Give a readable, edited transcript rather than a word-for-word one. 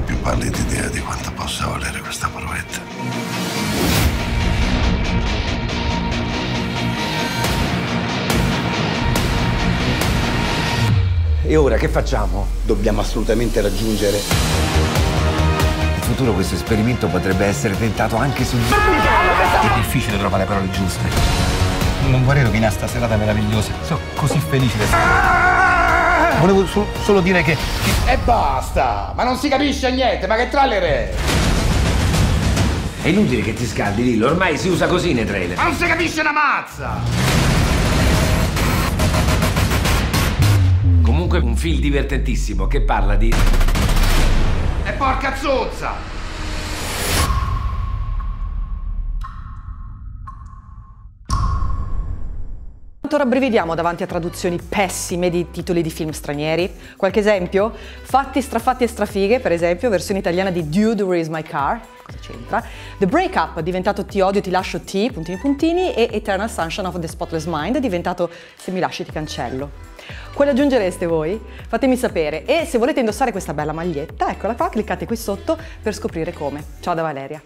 la più pallida idea di quanto possa valere questa provetta. E ora che facciamo? Dobbiamo assolutamente raggiungere. In futuro questo esperimento potrebbe essere tentato anche su... È difficile trovare le parole giuste. Non vorrei rovinare sta serata meravigliosa. Sono così felice di essere... Volevo solo dire che... E basta! Ma non si capisce niente, ma che trailer è? È inutile che ti scaldi, Lillo, ormai si usa così nei trailer. Ma non si capisce una mazza! Comunque un film divertentissimo che parla di... E porca zozza! Rabbrividiamo davanti a traduzioni pessime di titoli di film stranieri. Qualche esempio? Fatti, strafatti e strafighe, per esempio, versione italiana di Dude, Where is my car? Cosa c'entra? The Breakup, diventato Ti odio, ti lascio, ti, puntini puntini, e Eternal Sunshine of the Spotless Mind, diventato Se mi lasci ti cancello. Quale aggiungereste voi? Fatemi sapere, e se volete indossare questa bella maglietta, eccola qua, cliccate qui sotto per scoprire come. Ciao da Valeria.